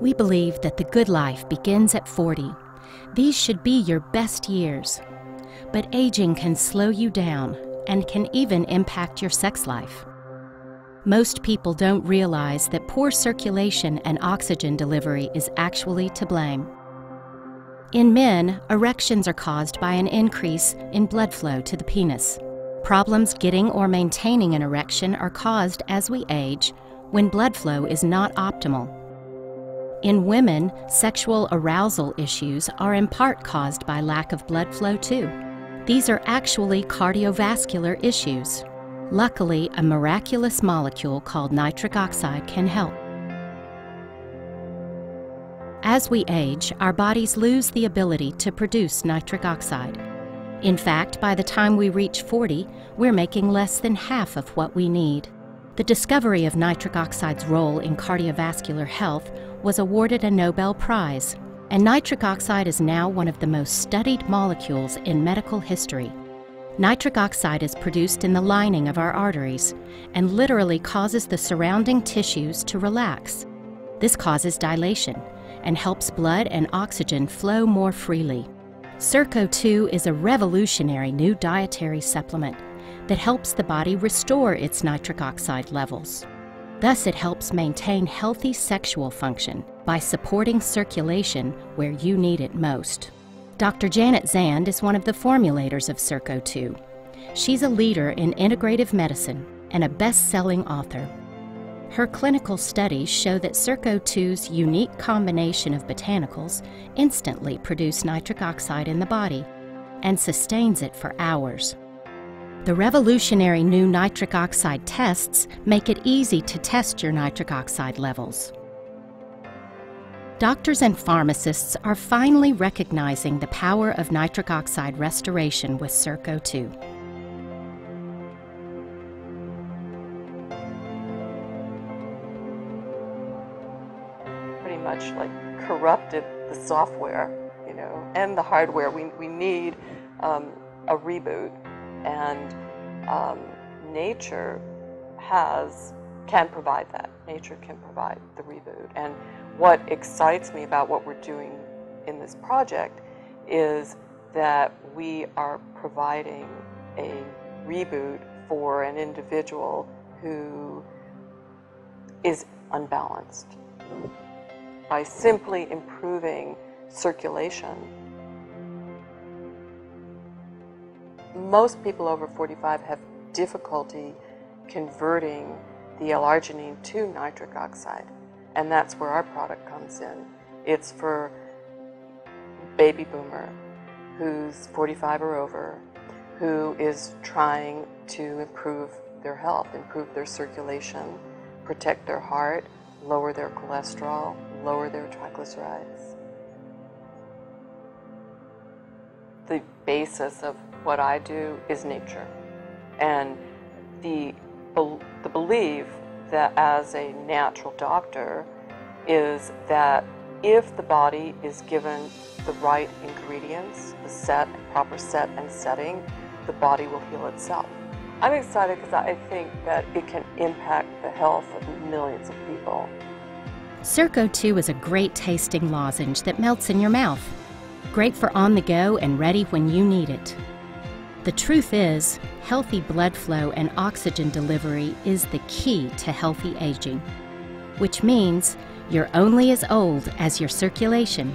We believe that the good life begins at 40. These should be your best years. But aging can slow you down and can even impact your sex life. Most people don't realize that poor circulation and oxygen delivery is actually to blame. In men, erections are caused by an increase in blood flow to the penis. Problems getting or maintaining an erection are caused as we age when blood flow is not optimal. In women, sexual arousal issues are in part caused by lack of blood flow too. These are actually cardiovascular issues. Luckily, a miraculous molecule called nitric oxide can help. As we age, our bodies lose the ability to produce nitric oxide. In fact, by the time we reach 40, we're making less than half of what we need. The discovery of nitric oxide's role in cardiovascular health was awarded a Nobel Prize, and nitric oxide is now one of the most studied molecules in medical history. Nitric oxide is produced in the lining of our arteries and literally causes the surrounding tissues to relax. This causes dilation and helps blood and oxygen flow more freely. CircO2 is a revolutionary new dietary supplement that helps the body restore its nitric oxide levels. Thus, it helps maintain healthy sexual function by supporting circulation where you need it most. Dr. Janet Zand is one of the formulators of CircO2. She's a leader in integrative medicine and a best-selling author. Her clinical studies show that CircO2's unique combination of botanicals instantly produces nitric oxide in the body and sustains it for hours. The revolutionary new nitric oxide tests make it easy to test your nitric oxide levels. Doctors and pharmacists are finally recognizing the power of nitric oxide restoration with CircO2. Pretty much like corrupted the software, you know, and the hardware. We need a reboot. And nature can provide that. Nature can provide the reboot. And what excites me about what we're doing in this project is that we are providing a reboot for an individual who is unbalanced. By simply improving circulation, most people over 45 have difficulty converting the L-arginine to nitric oxide, and that's where our product comes in. It's for baby boomer who's 45 or over, who is trying to improve their health, improve their circulation, protect their heart, lower their cholesterol, lower their triglycerides. The basis of what I do is nature, and the belief that as a natural doctor is that if the body is given the right ingredients, the proper set and setting, the body will heal itself. I'm excited because I think that it can impact the health of millions of people. CircO2 is a great tasting lozenge that melts in your mouth. Great for on the go and ready when you need it. The truth is, healthy blood flow and oxygen delivery is the key to healthy aging, which means you're only as old as your circulation.